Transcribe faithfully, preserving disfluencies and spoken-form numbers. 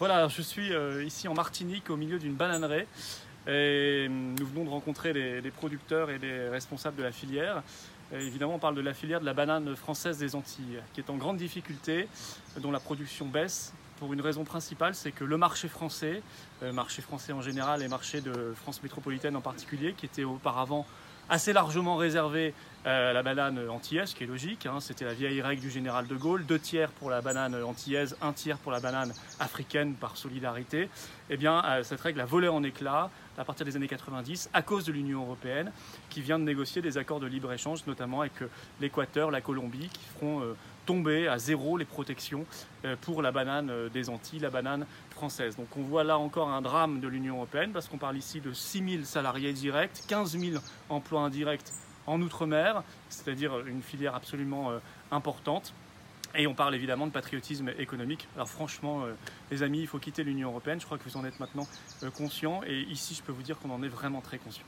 Voilà, je suis euh, ici en Martinique, au milieu d'une bananeraie. Et nous venons de rencontrer les, les producteurs et les responsables de la filière. Et évidemment, on parle de la filière de la banane française des Antilles, qui est en grande difficulté, dont la production baisse. Pour une raison principale, c'est que le marché français, euh, marché français en général et marché de France métropolitaine en particulier, qui était auparavant assez largement réservé euh, à la banane antillaise, ce qui est logique, hein, c'était la vieille règle du général de Gaulle, deux tiers pour la banane antillaise, un tiers pour la banane africaine par solidarité. Eh bien, euh, cette règle a volé en éclats à partir des années quatre-vingt-dix à cause de l'Union européenne qui vient de négocier des accords de libre-échange, notamment avec euh, l'Équateur, la Colombie, qui feront euh, tomber à zéro les protections euh, pour la banane euh, des Antilles, la banane française. Donc on voit là encore un drame de l'Union européenne parce qu'on parle ici de six mille salariés directs, quinze mille emplois indirects en Outre-mer, c'est-à-dire une filière absolument euh, importante. Et on parle évidemment de patriotisme économique. Alors franchement, euh, les amis, il faut quitter l'Union européenne. Je crois que vous en êtes maintenant euh, conscients. Et ici, je peux vous dire qu'on en est vraiment très conscients.